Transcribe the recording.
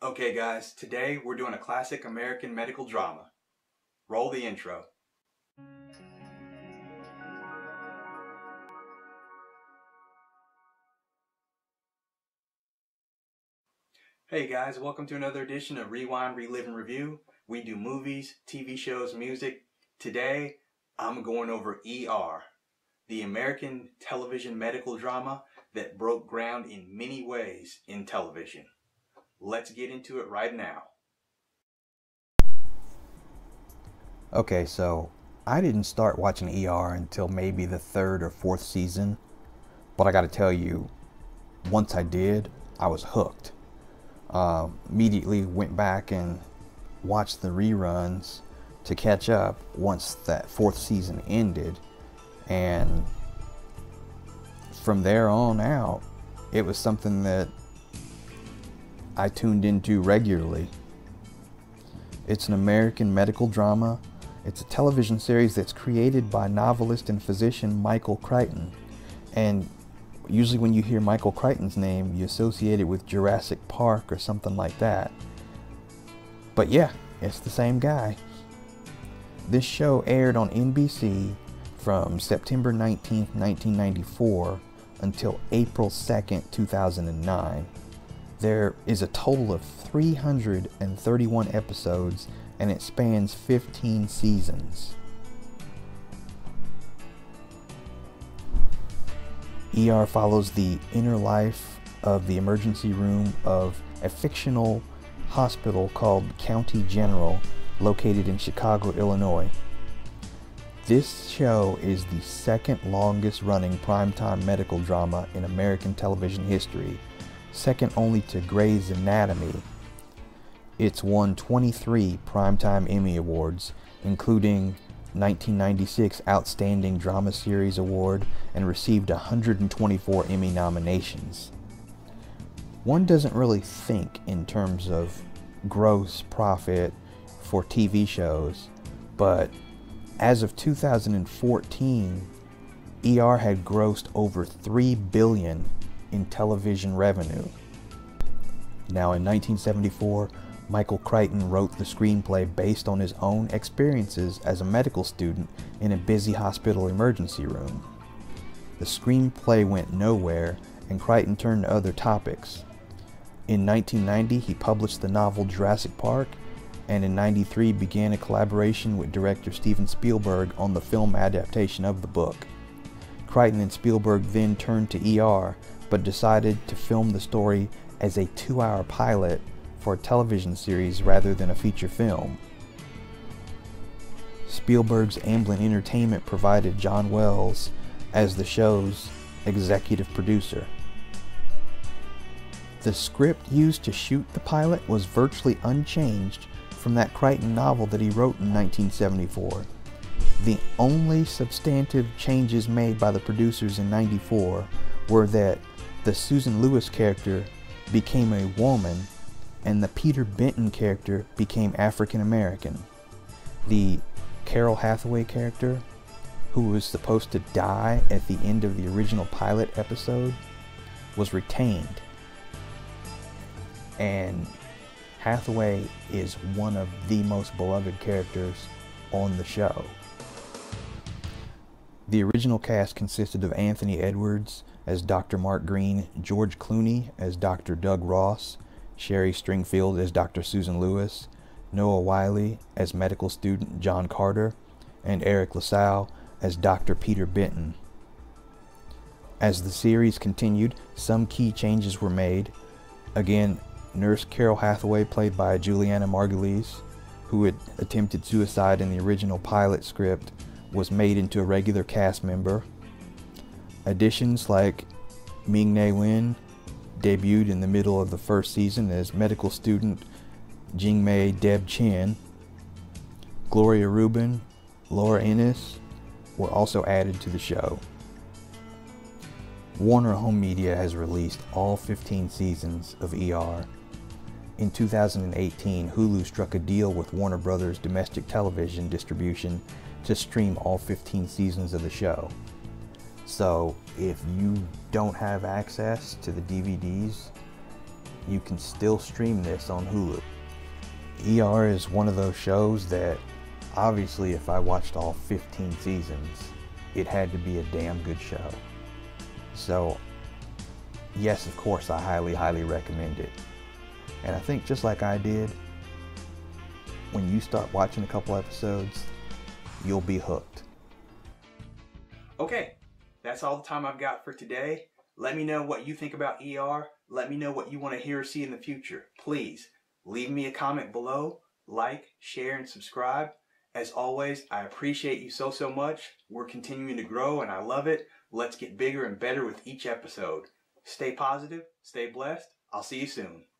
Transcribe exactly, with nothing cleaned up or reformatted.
Okay guys, today we're doing a classic American medical drama. Roll the intro. Hey guys, welcome to another edition of Rewind, Relive, and Review. We do movies, T V shows, music. Today, I'm going over E R, the American television medical drama that broke ground in many ways in television. Let's get into it right now. Okay, so I didn't start watching E R until maybe the third or fourth season, but I gotta tell you, once I did, I was hooked. Uh, immediately went back and watched the reruns to catch up once that fourth season ended, and from there on out, it was something that I tuned into regularly. It's an American medical drama. It's a television series that's created by novelist and physician Michael Crichton. And usually when you hear Michael Crichton's name, you associate it with Jurassic Park or something like that. But yeah, it's the same guy. This show aired on N B C from September nineteenth, nineteen ninety-four until April second, two thousand nine. There is a total of three hundred thirty-one episodes, and it spans fifteen seasons. E R follows the inner life of the emergency room of a fictional hospital called County General, located in Chicago, Illinois. This show is the second longest running primetime medical drama in American television history, second only to Grey's Anatomy. It's won twenty-three Primetime Emmy Awards, including nineteen ninety-six Outstanding Drama Series Award, and received one hundred twenty-four Emmy nominations. One doesn't really think in terms of gross profit for T V shows, but as of two thousand fourteen, E R had grossed over three billion dollars in television revenue. Now in nineteen seventy-four, Michael Crichton wrote the screenplay based on his own experiences as a medical student in a busy hospital emergency room. The screenplay went nowhere, and Crichton turned to other topics. In nineteen ninety, he published the novel Jurassic Park, and in ninety-three began a collaboration with director Steven Spielberg on the film adaptation of the book. Crichton and Spielberg then turned to E R, but decided to film the story as a two-hour pilot for a television series rather than a feature film. Spielberg's Amblin Entertainment provided John Wells as the show's executive producer. The script used to shoot the pilot was virtually unchanged from that Crichton novel that he wrote in nineteen seventy-four. The only substantive changes made by the producers in ninety-four were that the Susan Lewis character became a woman and the Peter Benton character became African American. The Carol Hathaway character, who was supposed to die at the end of the original pilot episode, was retained. And Hathaway is one of the most beloved characters on the show. The original cast consisted of Anthony Edwards as Doctor Mark Green, George Clooney as Doctor Doug Ross, Sherry Stringfield as Doctor Susan Lewis, Noah Wyle as medical student John Carter, and Eric LaSalle as Doctor Peter Benton. As the series continued, some key changes were made. Again, Nurse Carol Hathaway, played by Julianna Margulies, who had attempted suicide in the original pilot script, was made into a regular cast member. Additions like Ming-Na Wen debuted in the middle of the first season as medical student Jing-Mei Deb Chen. Gloria Reuben, Laura Innes were also added to the show. Warner Home Media has released all fifteen seasons of E R. In two thousand eighteen, Hulu struck a deal with Warner Brothers Domestic Television Distribution to stream all fifteen seasons of the show. So if you don't have access to the D V Ds, you can still stream this on Hulu. E R is one of those shows that obviously if I watched all fifteen seasons, it had to be a damn good show. So yes, of course, I highly, highly recommend it. And I think just like I did, when you start watching a couple episodes, you'll be hooked. Okay, that's all the time I've got for today. Let me know what you think about E R. Let me know what you want to hear or see in the future. Please leave me a comment below, like, share, and subscribe. As always, I appreciate you so, so much. We're continuing to grow and I love it. Let's get bigger and better with each episode. Stay positive, stay blessed. I'll see you soon.